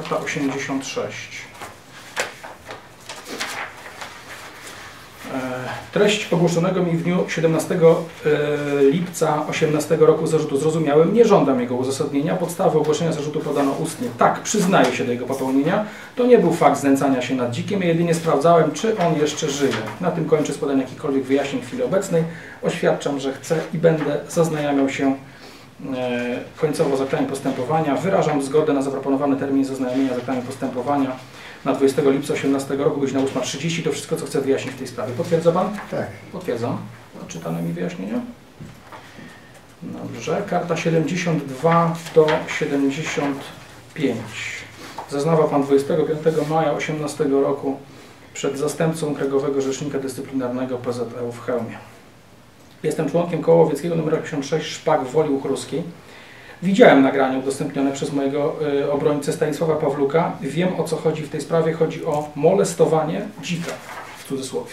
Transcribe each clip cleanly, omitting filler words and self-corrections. Akta 86. Treść ogłoszonego mi w dniu 17 lipca 2018 roku zarzutu zrozumiałem. Nie żądam jego uzasadnienia. Podstawę ogłoszenia zarzutu podano ustnie. Tak, przyznaję się do jego popełnienia. To nie był fakt znęcania się nad dzikiem. Ja jedynie sprawdzałem, czy on jeszcze żyje. Na tym kończę z podaniem jakichkolwiek wyjaśnień w chwili obecnej. Oświadczam, że chcę i będę zaznajamiał się końcowo z aktami postępowania. Wyrażam zgodę na zaproponowany termin zaznajomienia z aktami postępowania na 20 lipca 2018 roku, godzina 8:30. To wszystko, co chcę wyjaśnić w tej sprawie. Potwierdza Pan? Tak. Potwierdzam. Odczytane mi wyjaśnienia. Dobrze. Karta 72 do 75. Zeznawa Pan 25 maja 2018 roku przed zastępcą Krajowego Rzecznika Dyscyplinarnego PZŁ w Chełmie. Jestem członkiem koła łowieckiego nr 86 Szpak w Woli Uhruskiej. Widziałem nagranie udostępnione przez mojego obrońcę Stanisława Pawluka. Wiem, o co chodzi w tej sprawie. Chodzi o molestowanie dzika, w cudzysłowie.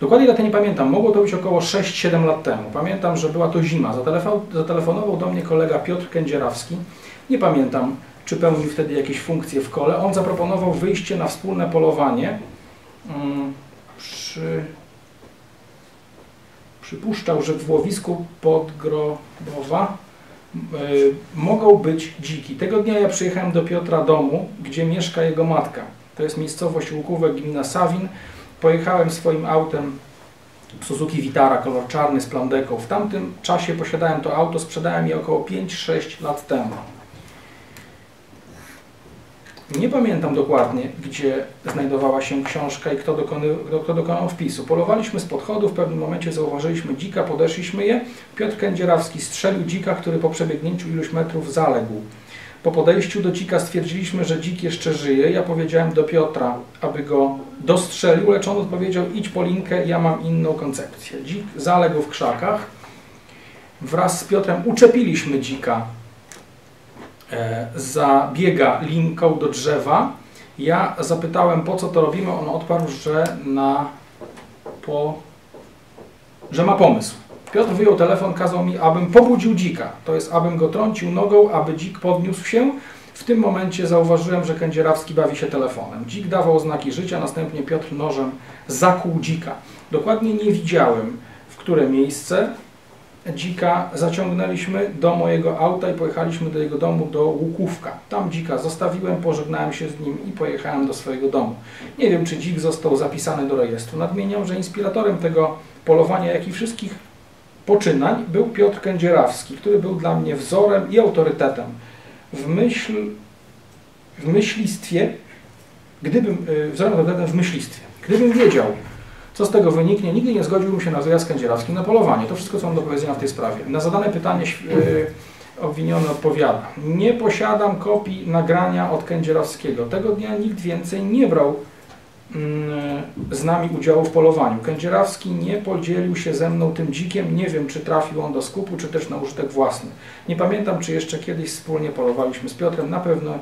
Dokładnie daty nie pamiętam. Mogło to być około 6-7 lat temu. Pamiętam, że była to zima. Zatelefonował do mnie kolega Piotr Kędzierawski. Nie pamiętam, czy pełnił wtedy jakieś funkcje w kole. On zaproponował wyjście na wspólne polowanie. Przypuszczał, że w łowisku Podgrobowa mogą być dziki. Tego dnia ja przyjechałem do Piotra domu, gdzie mieszka jego matka. To jest miejscowość Łukówek, gmina Sawin. Pojechałem swoim autem Suzuki Vitara, kolor czarny z plandeką. W tamtym czasie posiadałem to auto, sprzedałem je około 5-6 lat temu. Nie pamiętam dokładnie, gdzie znajdowała się książka i kto dokonał wpisu. Polowaliśmy z podchodu, w pewnym momencie zauważyliśmy dzika, podeszliśmy je. Piotr Kędzierawski strzelił dzika, który po przebiegnięciu iluś metrów zaległ. Po podejściu do dzika stwierdziliśmy, że dzik jeszcze żyje. Ja powiedziałem do Piotra, aby go dostrzelił, lecz on odpowiedział: idź po linkę, ja mam inną koncepcję. Dzik zaległ w krzakach. Wraz z Piotrem uczepiliśmy dzika zabiega linką do drzewa. Ja zapytałem, po co to robimy. On odparł, że, że ma pomysł. Piotr wyjął telefon, kazał mi, abym pobudził dzika. To jest, abym go trącił nogą, aby dzik podniósł się. W tym momencie zauważyłem, że Kędzierawski bawi się telefonem. Dzik dawał znaki życia, następnie Piotr nożem zakłuł dzika. Dokładnie nie widziałem, w które miejsce dzika zaciągnęliśmy do mojego auta i pojechaliśmy do jego domu, do Łukówka. Tam dzika zostawiłem, pożegnałem się z nim i pojechałem do swojego domu. Nie wiem, czy dzik został zapisany do rejestru. Nadmieniam, że inspiratorem tego polowania, jak i wszystkich poczynań, był Piotr Kędzierawski, który był dla mnie wzorem i autorytetem. Wzorem i autorytetem w myślistwie. Gdybym wiedział, co z tego wyniknie, nigdy nie zgodziłbym się na wyjazd Kędzierawski na polowanie. To wszystko, co mam do powiedzenia w tej sprawie. Na zadane pytanie obwiniony odpowiada. Nie posiadam kopii nagrania od Kędzierawskiego. Tego dnia nikt więcej nie brał z nami udziału w polowaniu. Kędzierawski nie podzielił się ze mną tym dzikiem. Nie wiem, czy trafił on do skupu, czy też na użytek własny. Nie pamiętam, czy jeszcze kiedyś wspólnie polowaliśmy z Piotrem. Na pewno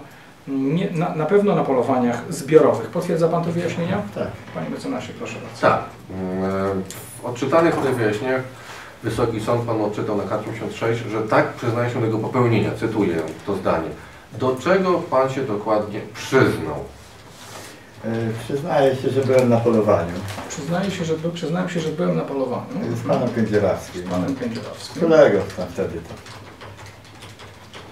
na polowaniach zbiorowych. Potwierdza Pan te wyjaśnienia? Tak. Panie mecenasie, proszę bardzo. Tak. W odczytanych tutaj wyjaśnieniach Wysoki Sąd Pan odczytał na karcie 86, że tak przyznaje się do jego popełnienia. Cytuję to zdanie. Do czego Pan się dokładnie przyznał? Przyznaję się, że byłem na polowaniu. Przyznałem się, że byłem na polowaniu. Z Panem Kędzierawskim. Kolego tam wtedy to.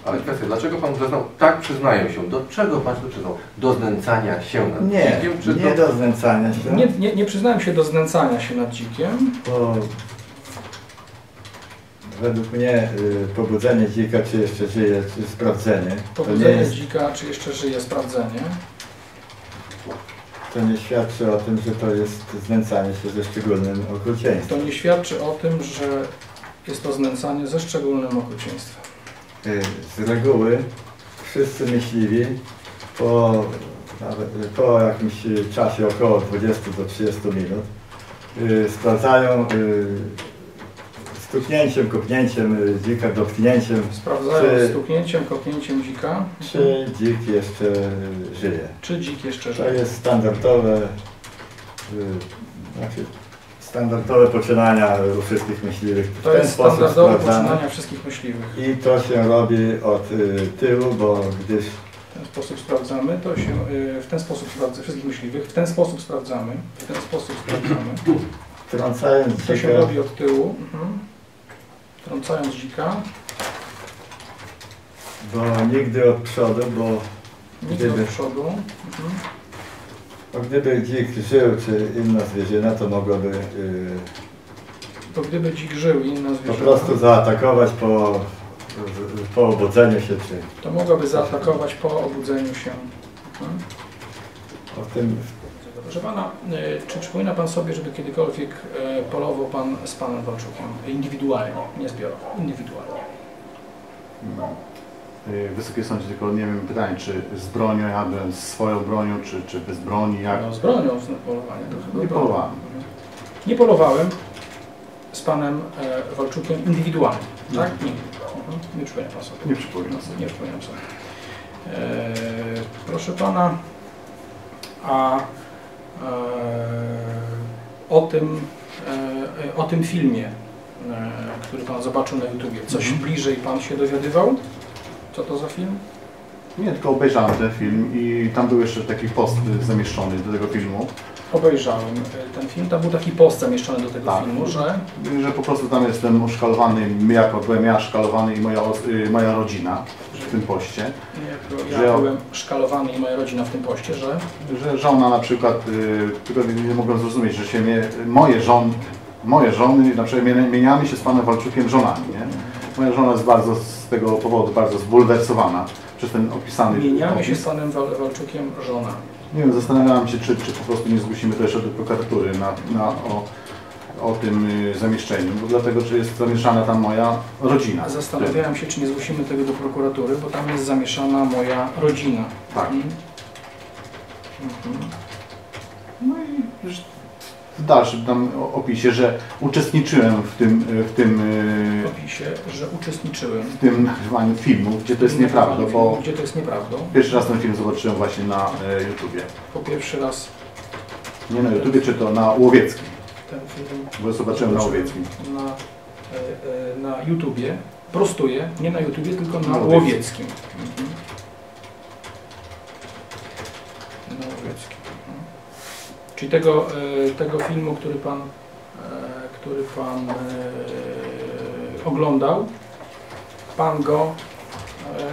Ale kwestia, dlaczego Pan zeznał? Tak, przyznaję się. Do czego Pan się przyznał? Do znęcania się nad dzikiem? Czy nie do znęcania się. Nie przyznałem się do znęcania się nad dzikiem. Bo według mnie pobudzenie dzika, czy jeszcze żyje, czy sprawdzenie. To nie świadczy o tym, że to jest znęcanie się ze szczególnym okrucieństwem. To nie świadczy o tym, że jest to znęcanie ze szczególnym okrucieństwem. Z reguły wszyscy myśliwi po jakimś czasie, około 20 do 30 minut, sprawdzają stuknięciem, kopnięciem dzika, dotknięciem. Czy dzik jeszcze żyje. To jest standardowe poczynania u wszystkich myśliwych. To jest standardowe poczynania wszystkich myśliwych. I to się robi od tyłu, bo gdyż sposób sprawdzamy, to się w ten sposób sprawdza wszystkich myśliwych, w ten sposób sprawdzamy. Trącając dzika. To się robi od tyłu. Mhm. Trącając dzika. Bo nigdy od przodu, bo nigdy od przodu. Mhm. Bo gdyby dzik żył, czy inna zwierzyna, to mogłaby... To gdyby dzik żył i inna zwierzyna... Po prostu zaatakować po obudzeniu się, czy... To mogłaby zaatakować po obudzeniu się. Mhm. O tym... Proszę Pana, czy przypomina Pan sobie, żeby kiedykolwiek polował Pan z Panem Walczukiem? Indywidualnie, nie zbiorowo, indywidualnie. No. Wysoki Sądzie, tylko nie wiem, pytanie, czy z bronią, ja byłem z swoją bronią, czy bez broni, jak? No z bronią polowanie to chyba. Nie polowałem. Nie polowałem z Panem Walczukiem indywidualnie, tak? Nie. Nie przypomina Pan sobie. Nie przypominam sobie. Nie przypominam sobie. Proszę Pana, a o tym filmie, który Pan zobaczył na YouTubie, coś bliżej Pan się dowiadywał? Co to za film? Nie, tylko obejrzałem ten film i tam był jeszcze taki post zamieszczony do tego filmu. Obejrzałem ten film, tam był taki post zamieszczony do tego filmu, że po prostu tam jestem oszkalowany, jako byłem ja szkalowany i moja rodzina w tym poście. Nie, że ja byłem szkalowany i moja rodzina w tym poście, że żona na przykład, tylko nie mogłem zrozumieć, że się moje żony, na przykład mieniamy się z Panem Walczukiem żonami, nie? Moja żona jest bardzo z tego powodu bardzo zbulwersowana przez ten opisany... Mieniamy się z Panem Walczukiem żona. Nie wiem, zastanawiałam się, czy po prostu nie zgłosimy to jeszcze do prokuratury o tym zamieszczeniu, bo dlatego, że jest zamieszana tam moja rodzina. Zastanawiałam się, czy nie zgłosimy tego do prokuratury, bo tam jest zamieszana moja rodzina. Tak. Mhm. No i w dalszym tam opisie, że uczestniczyłem w tym nagrywaniu filmu, gdzie to jest nieprawdą, bo pierwszy raz ten film zobaczyłem właśnie na YouTubie. Po pierwszy raz? Nie na YouTubie, czy to na Łowieckim. Ten film bo zobaczyłem na Łowieckim. Na YouTubie, prostuję, nie na YouTubie, tylko na Łowieckim. Mhm. Na Łowieckim. Czyli tego filmu, który pan oglądał, Pan go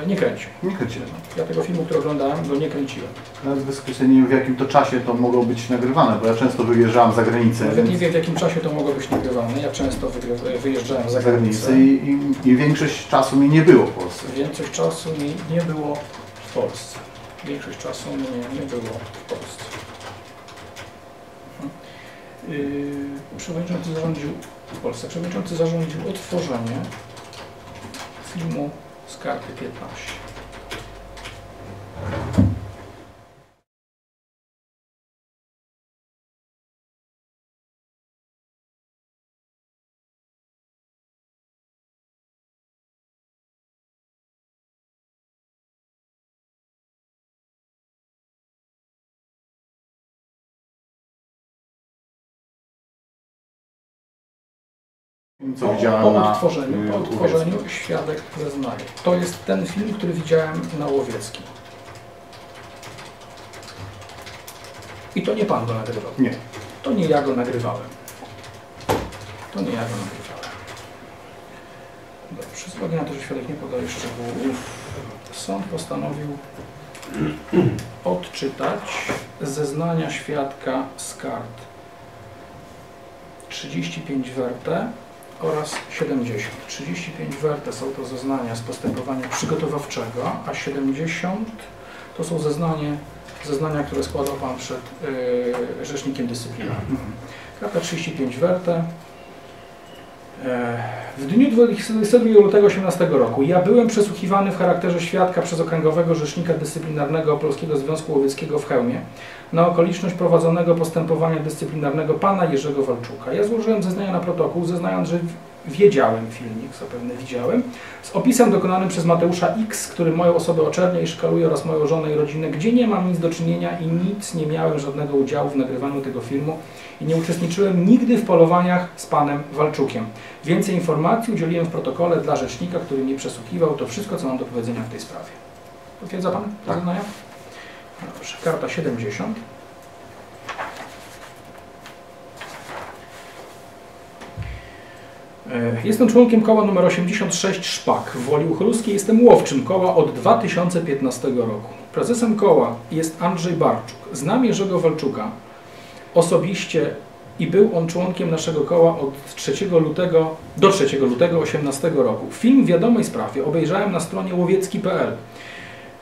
nie kręcił. Nie kręciłem. Ja tego filmu, który oglądałem, go nie kręciłem. Nawet wysokości nie wiem, w jakim to czasie to mogło być nagrywane, bo ja często wyjeżdżałem za granicę. Nawet nie wiem, w jakim czasie to mogło być nagrywane. Ja często wyjeżdżałem za granicę. I większość czasu mi nie było w Polsce. Większość czasu mi nie było w Polsce. Większość czasu mnie nie było w Polsce. Przewodniczący zarządził w Polsce. Przewodniczący zarządził otworzenie filmu z karty 15. Co po odtworzeniu świadek zeznaje. To jest ten film, który widziałem na Łowieckim. I to nie Pan go nagrywał. Nie. To nie ja go nagrywałem. Dobrze, z uwagi na to, że świadek nie podaje szczegółów, sąd postanowił odczytać zeznania świadka z kart 35 werte oraz 70. 35 werte są to zeznania z postępowania przygotowawczego, a 70 to są zeznania, które składał Pan przed Rzecznikiem Dyscyplinarnym. Karta 35 werte. W dniu 22 lutego 2018 roku ja byłem przesłuchiwany w charakterze świadka przez Okręgowego Rzecznika Dyscyplinarnego Polskiego Związku Łowieckiego w Chełmie na okoliczność prowadzonego postępowania dyscyplinarnego Pana Jerzego Walczuka. Ja złożyłem zeznania na protokół, zeznając, że wiedziałem filmik, zapewne widziałem, z opisem dokonanym przez Mateusza X, który moją osobę oczernia i szkaluje oraz moją żonę i rodzinę, gdzie nie mam nic do czynienia i nic nie miałem żadnego udziału w nagrywaniu tego filmu i nie uczestniczyłem nigdy w polowaniach z Panem Walczukiem. Więcej informacji udzieliłem w protokole dla rzecznika, który mnie przesłuchiwał. To wszystko, co mam do powiedzenia w tej sprawie. Potwierdza Pan zeznania? Dobrze, karta 70. Jestem członkiem koła nr 86 Szpak w Woli Uhruskiej. Jestem łowczym koła od 2015 roku. Prezesem koła jest Andrzej Barczuk. Znam Jerzego Walczuka osobiście i był on członkiem naszego koła od 3 lutego do 3 lutego 2018 roku. Film w wiadomej sprawie obejrzałem na stronie łowiecki.pl.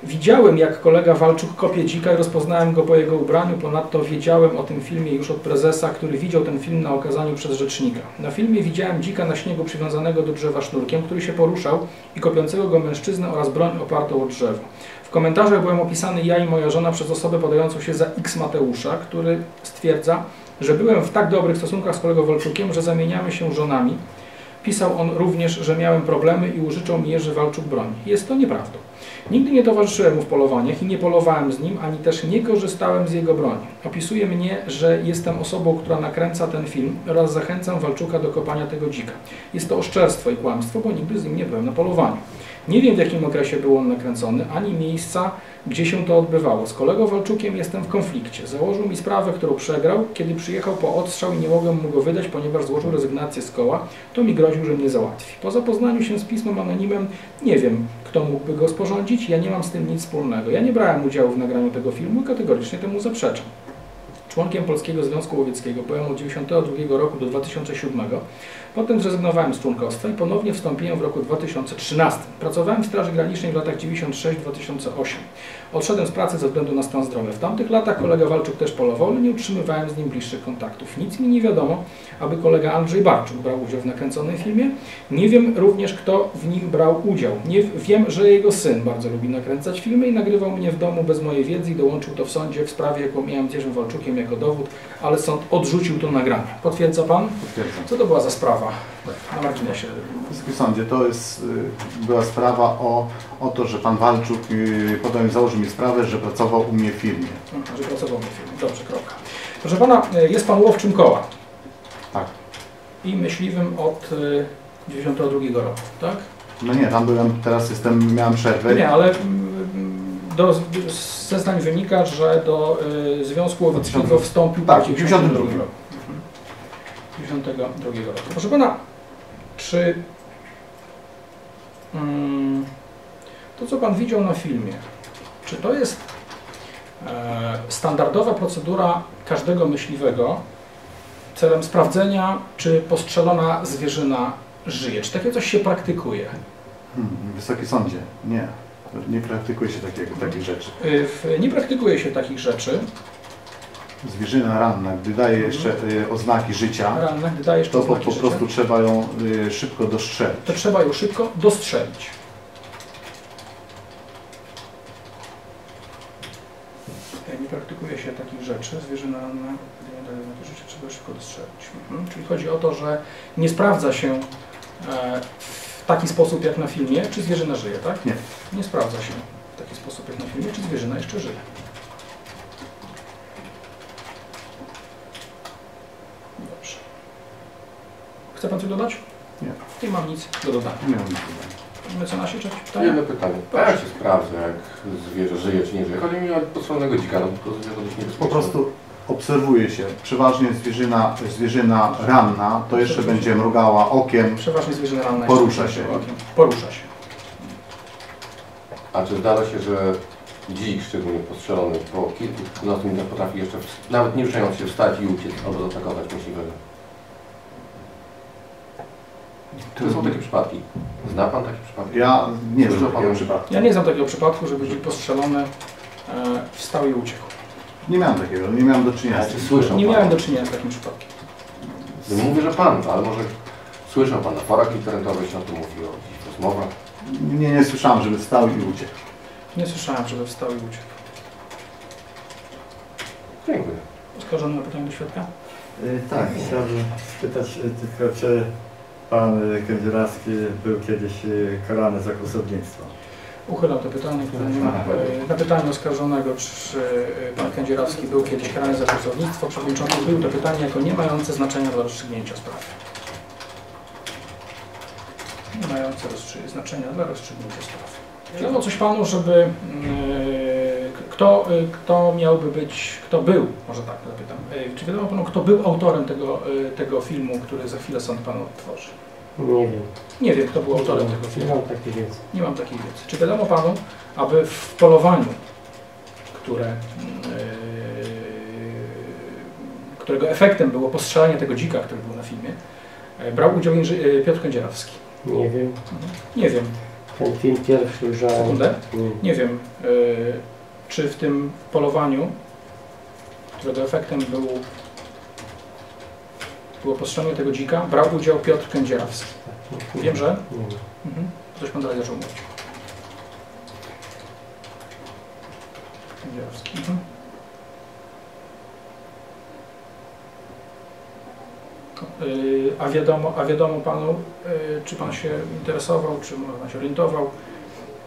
Widziałem, jak kolega Walczuk kopie dzika i rozpoznałem go po jego ubraniu. Ponadto wiedziałem o tym filmie już od prezesa, który widział ten film na okazaniu przez rzecznika. Na filmie widziałem dzika na śniegu przywiązanego do drzewa sznurkiem, który się poruszał i kopiącego go mężczyznę oraz broń opartą o drzewo. W komentarzach byłem opisany ja i moja żona przez osobę podającą się za X Mateusza, który stwierdza, że byłem w tak dobrych stosunkach z kolegą Walczukiem, że zamieniamy się żonami. Pisał on również, że miałem problemy i użyczał mi Jerzy Walczuk broni. Jest to nieprawdą. Nigdy nie towarzyszyłem mu w polowaniach i nie polowałem z nim, ani też nie korzystałem z jego broni. Opisuje mnie, że jestem osobą, która nakręca ten film oraz zachęcam Walczuka do kopania tego dzika. Jest to oszczerstwo i kłamstwo, bo nigdy z nim nie byłem na polowaniu. Nie wiem, w jakim okresie był on nakręcony, ani miejsca, gdzie się to odbywało. Z kolegą Walczukiem jestem w konflikcie. Założył mi sprawę, którą przegrał, kiedy przyjechał po odstrzał i nie mogłem mu go wydać, ponieważ złożył rezygnację z koła, to mi groził, że mnie załatwi. Po zapoznaniu się z pismem anonimem nie wiem, kto mógłby go sporządzić, ja nie mam z tym nic wspólnego. Ja nie brałem udziału w nagraniu tego filmu i kategorycznie temu zaprzeczam. Członkiem Polskiego Związku Łowieckiego byłem od 1992 roku do 2007. Potem zrezygnowałem z członkostwa i ponownie wstąpiłem w roku 2013. Pracowałem w Straży Granicznej w latach 96-2008. Odszedłem z pracy ze względu na stan zdrowia. W tamtych latach kolega Walczuk też polował, ale nie utrzymywałem z nim bliższych kontaktów. Nic mi nie wiadomo, aby kolega Andrzej Barczuk brał udział w nakręconym filmie. Nie wiem również, kto w nim brał udział. Nie wiem, że jego syn bardzo lubi nakręcać filmy i nagrywał mnie w domu bez mojej wiedzy i dołączył to w sądzie w sprawie, jaką miałem z Jerzym Walczukiem jako dowód, ale sąd odrzucił to nagranie. Potwierdza Pan? Potwierdzam. Co to była za sprawa? Tak. Na marginesie. Wysoki Sądzie, to jest, była sprawa o to, że Pan Walczuk potem założył mi sprawę, że pracował u mnie w firmie. Że pracował u mnie w firmie. Dobrze, kropka. Proszę Pana, jest Pan łowczym koła. Tak. I myśliwym od 92 roku, tak? No nie, tam byłem, teraz jestem, miałem przerwę. Nie, ale z zeznań wynika, że do Związku Łowieckiego wstąpił tak, w 92 roku. 92 roku. Proszę Pana, czy to, co Pan widział na filmie, czy to jest standardowa procedura każdego myśliwego celem sprawdzenia, czy postrzelona zwierzyna żyje? Czy takie coś się praktykuje? Wysoki Sądzie, nie. Nie praktykuje się takich rzeczy. Nie praktykuje się takich rzeczy. Zwierzyna ranna, gdy daje jeszcze oznaki życia, po prostu trzeba ją szybko dostrzelić. To trzeba ją szybko dostrzelić. Nie praktykuje się takich rzeczy. Zwierzyna ranna, gdy nie daje oznaki życia, trzeba ją szybko dostrzelić. Czyli chodzi o to, że nie sprawdza się w taki sposób jak na filmie, czy zwierzyna żyje, tak? Nie. Nie sprawdza się w taki sposób jak na filmie, czy zwierzyna jeszcze żyje. Chce Pan coś dodać? Nie. Nie mam nic do dodania. Nie mam nic do dodania. Mecenasie, czy pytanie? Nie, no pytanie. Ja się sprawdzę, jak zwierzę żyje, czy nie żyje. Chodzi mi o postrzelonego dzika, no po prostu obserwuje się. Przeważnie zwierzyna ranna, to jeszcze będzie mrugała okiem. Przeważnie zwierzyna ranna porusza się. Porusza się. A czy zdarza się, że dzik, szczególnie postrzelony po kilkunastu minutach, potrafi jeszcze, nawet nie ruszając się, wstać i uciec albo zaatakować myśliwego? To są takie przypadki. Zna Pan takie przypadki? Ja nie znam takiego przypadku. Ja nie znam takiego przypadku, żeby dzik postrzelony wstał i uciekł. Nie miałem takiego, nie miałem do czynienia z tym. Nie miałem do czynienia z takim przypadkiem. Nie mówię, że Pan, ale może słyszał Pan na forach internetowych, się o tym mówi, o jakichś rozmowach. Nie słyszałem, żeby wstał i uciekł. Nie słyszałem, żeby wstał i uciekł. Dziękuję. Oskarżony ma pytanie do świadka? Tak, chciałbym spytać tylko, czy Pan Kędzierawski był kiedyś karany za kłusownictwo. Uchylam to pytanie. Na pytanie oskarżonego, czy Pan Kędzierawski był kiedyś karany za kłusownictwo, przewodniczący był to pytanie jako nie mające znaczenia dla rozstrzygnięcia sprawy. Nie mające znaczenia dla rozstrzygnięcia sprawy. Dano coś panu, żeby kto był, może tak zapytam, czy wiadomo panu, kto był autorem tego filmu, który za chwilę sąd panu odtworzy? Nie wiem. Nie wiem, kto był autorem tego filmu. Nie mam takiej wiedzy. Nie mam takiej wiedzy. Czy wiadomo panu, aby w polowaniu, którego efektem było postrzelanie tego dzika, który był na filmie, brał udział Piotr Kędzierawski? Nie wiem. Nie wiem. Ten film pierwszy już... Sekundę? Nie wiem. Czy w tym polowaniu, którego efektem było postrzelanie tego dzika, brał udział Piotr Kędzierawski? Wiem, że? Coś pan dalej zaczął mówić. Kędzierawski. A wiadomo panu, czy pan się interesował, czy pan się orientował,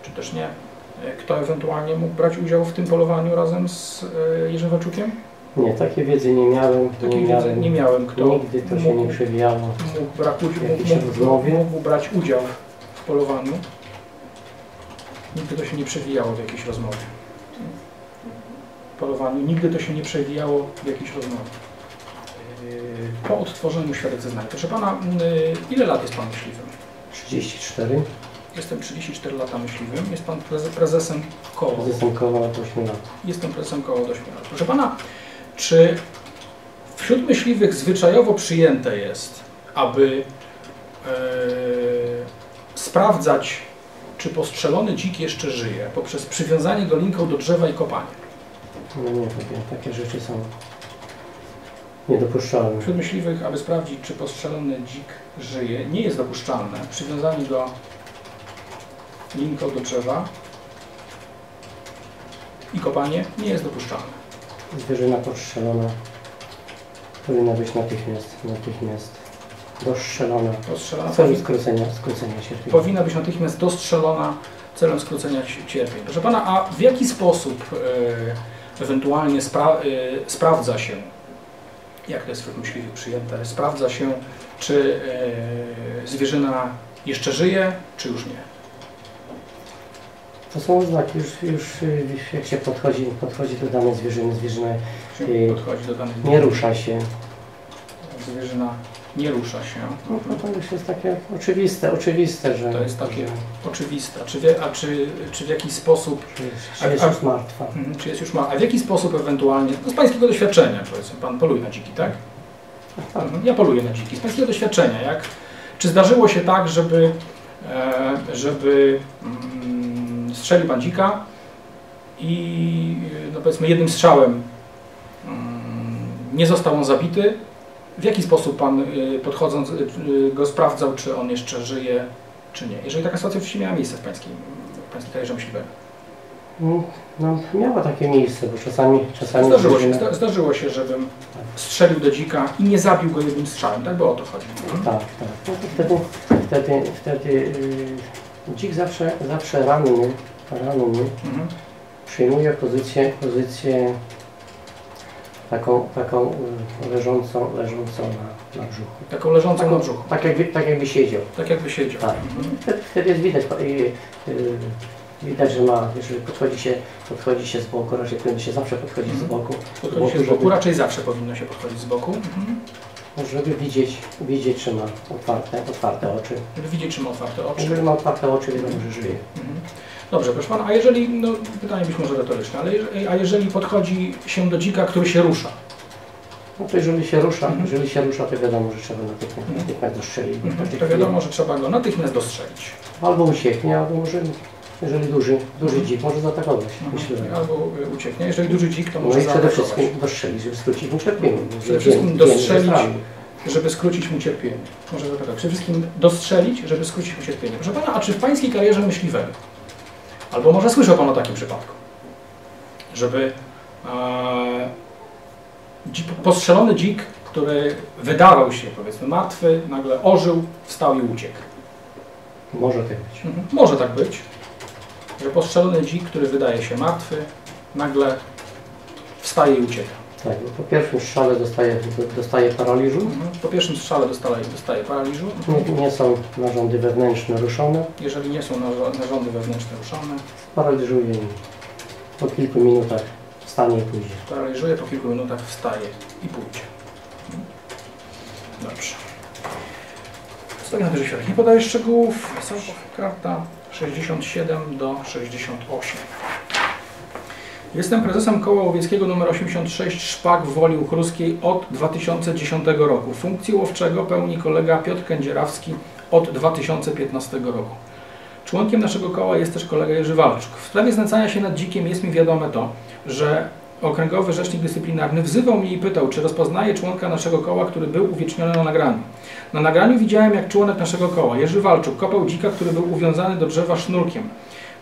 czy też nie, kto ewentualnie mógł brać udział w tym polowaniu razem z Jerzym Walczukiem? Nie, takiej wiedzy nie miałem. Takiej wiedzy nie miałem, kto nigdy to się nie przewijało. Mógł brać udział w polowaniu. Nigdy to się nie przewijało w jakiejś rozmowie. Po odtworzeniu świadek zeznań. Proszę pana, ile lat jest pan myśliwym? 34. Jestem 34 lata myśliwym. Jest pan prezesem koła. Prezesem koła od 8 lat. Jestem prezesem koła od 8 lat. Proszę pana, czy wśród myśliwych zwyczajowo przyjęte jest, aby sprawdzać, czy postrzelony dzik jeszcze żyje, poprzez przywiązanie go linką do drzewa i kopanie? No nie, takie rzeczy są niedopuszczalne. Wśród myśliwych, aby sprawdzić, czy postrzelony dzik żyje, nie jest dopuszczalne przywiązanie go linką do drzewa i kopanie nie jest dopuszczalne. Zwierzyna postrzelona powinna być natychmiast dostrzelona celem skrócenia cierpienia. Powinna być natychmiast dostrzelona celem skrócenia cierpień. Proszę pana, a w jaki sposób ewentualnie sprawdza się, jak to jest wśród myśliwych przyjęte, sprawdza się, czy zwierzyna jeszcze żyje, czy już nie? To są oznaki, już jak się podchodzi do danej zwierzyny, zwierzyna nie rusza się. Zwierzyna nie rusza się. No, to już jest takie oczywiste, że... To jest takie oczywiste. Czy w jakiś sposób... Czy jest już martwa. Czy jest już martwa. A w jaki sposób ewentualnie... No, z pańskiego doświadczenia, powiedzmy, pan poluje na dziki, tak? Tak. Ja poluję na dziki. Z pańskiego doświadczenia, czy zdarzyło się tak, żeby strzelił pan dzika i, no powiedzmy, jednym strzałem nie został on zabity? W jaki sposób pan, podchodząc, go sprawdzał, czy on jeszcze żyje, czy nie? Jeżeli taka sytuacja wcześniej miała miejsce w pańskiej karierze myśliwego? No, miała takie miejsce, bo czasami zdarzyło się, żebym strzelił do dzika i nie zabił go jednym strzałem, tak? Bo o to chodzi. Tak. No to dzik zawsze ranny przyjmuje pozycję taką leżącą na brzuchu. Taką leżącą na brzuchu. Tak jakby siedział. Tak jakby siedział. Tak. Wtedy jest widać, że ma, jeżeli podchodzi się z boku, raczej powinno się zawsze podchodzić z boku. Raczej zawsze powinno się podchodzić z boku. Żeby widzieć, czy ma otwarte oczy. Żeby widzieć, czy ma otwarte oczy. Jeżeli ma otwarte oczy, wiadomo, że żyje. Dobrze, proszę pana, a jeżeli, no pytanie być może retoryczne, ale jeżeli podchodzi się do dzika, który się rusza? No to jeżeli się rusza, to wiadomo, że trzeba natychmiast dostrzelić. To wiadomo, że trzeba go natychmiast dostrzelić. Albo ucieknie, albo może, jeżeli duży dzik, może zaatakować. Albo ucieknie, jeżeli duży dzik, to może zaatakować. Przede wszystkim dostrzelić, żeby skrócić mu cierpienie. Przede wszystkim dostrzelić, żeby skrócić mu cierpienie. Może zaatakować. Przede wszystkim dostrzelić, żeby skrócić mu cierpienie. Proszę pana, a czy w pańskiej karierze myśliwego, albo może słyszał pan o takim przypadku, żeby postrzelony dzik, który wydawał się, powiedzmy, martwy, nagle ożył, wstał i uciekł? Może tak być. Może tak być, że postrzelony dzik, który wydaje się martwy, nagle wstaje i ucieka. Tak, po pierwszym strzale dostaje paraliżu. Po pierwszym strzale dostaje paraliżu. Nie są narządy wewnętrzne ruszone. Jeżeli nie są narządy wewnętrzne ruszone, paraliżuje po kilku minutach, wstanie i pójdzie. Paraliżuje po kilku minutach, wstaje i pójdzie. Dobrze. Stawiam na to, że świadek nie podaje szczegółów. Karta 67 do 68. Jestem prezesem koła łowieckiego nr 86 Szpak w Woli Uhruskiej od 2010 roku. Funkcję łowczego pełni kolega Piotr Kędzierawski od 2015 roku. Członkiem naszego koła jest też kolega Jerzy Walczuk. W sprawie znęcania się nad dzikiem jest mi wiadome to, że Okręgowy Rzecznik Dyscyplinarny wzywał mnie i pytał, czy rozpoznaje członka naszego koła, który był uwieczniony na nagraniu. Na nagraniu widziałem, jak członek naszego koła, Jerzy Walczuk, kopał dzika, który był uwiązany do drzewa sznurkiem.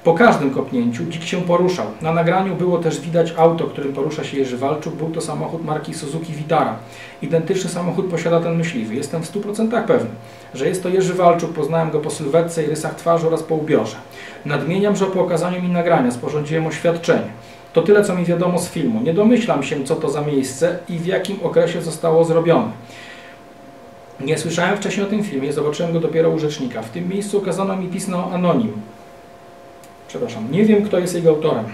Po każdym kopnięciu dzik się poruszał. Na nagraniu było też widać auto, którym porusza się Jerzy Walczuk. Był to samochód marki Suzuki Vitara. Identyczny samochód posiada ten myśliwy. Jestem w 100% pewny, że jest to Jerzy Walczuk. Poznałem go po sylwetce i rysach twarzy oraz po ubiorze. Nadmieniam, że po okazaniu mi nagrania sporządziłem oświadczenie. To tyle, co mi wiadomo z filmu. Nie domyślam się, co to za miejsce i w jakim okresie zostało zrobione. Nie słyszałem wcześniej o tym filmie, zobaczyłem go dopiero u rzecznika. W tym miejscu okazano mi pismo anonim. Przepraszam, nie wiem, kto jest jego autorem.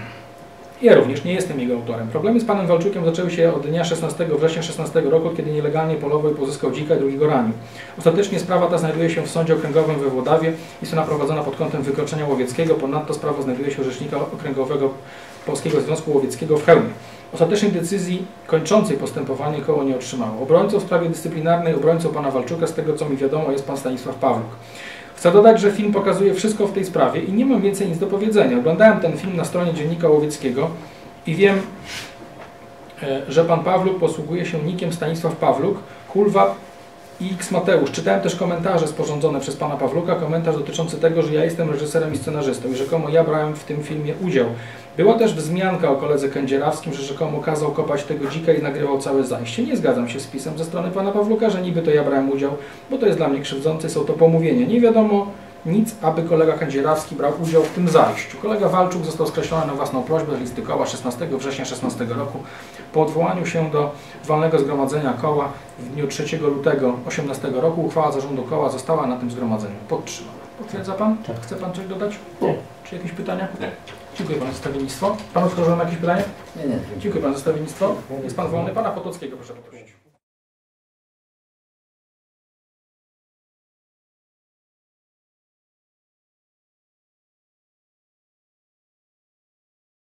Ja również nie jestem jego autorem. Problemy z panem Walczukiem zaczęły się od dnia 16 września 2016 roku, kiedy nielegalnie polował i pozyskał dzika i drugiego ranił. Ostatecznie sprawa ta znajduje się w Sądzie Okręgowym we Włodawie. Jest ona prowadzona pod kątem wykroczenia łowieckiego. Ponadto sprawa znajduje się u Rzecznika Okręgowego Polskiego Związku Łowieckiego w Chełmie. Ostatecznej decyzji kończącej postępowanie koło nie otrzymało. Obrońcą w sprawie dyscyplinarnej, obrońcą pana Walczuka, z tego co mi wiadomo, jest pan Stanisław Pawluk. Chcę dodać, że film pokazuje wszystko w tej sprawie i nie mam więcej nic do powiedzenia. Oglądałem ten film na stronie Dziennika Łowieckiego i wiem, że pan Pawluk posługuje się nikiem Stanisław Pawluk, / X Mateusz. Czytałem też komentarze sporządzone przez pana Pawluka, komentarz dotyczący tego, że ja jestem reżyserem i scenarzystą i rzekomo ja brałem w tym filmie udział. Była też wzmianka o koledze Kędzierawskim, że rzekomo kazał kopać tego dzika i nagrywał całe zajście. Nie zgadzam się z pisem ze strony pana Pawluka, że niby to ja brałem udział, bo to jest dla mnie krzywdzące, są to pomówienia. Nie wiadomo nic, aby kolega Kędzierawski brał udział w tym zajściu. Kolega Walczuk został skreślony na własną prośbę z listy koła 16 września 2016 roku po odwołaniu się do walnego zgromadzenia koła w dniu 3 lutego 2018 roku. Uchwała zarządu koła została na tym zgromadzeniu podtrzymana. Potwierdza pan? Tak. Chce pan coś dodać? Nie. Czy jakieś pytania? Nie. Dziękuję panu za stawiennictwo. Panu wskazano jakieś pytanie? Nie. Dziękuję panu za stawiennictwo. Jest pan wolny. Pana Potockiego proszę poprosić.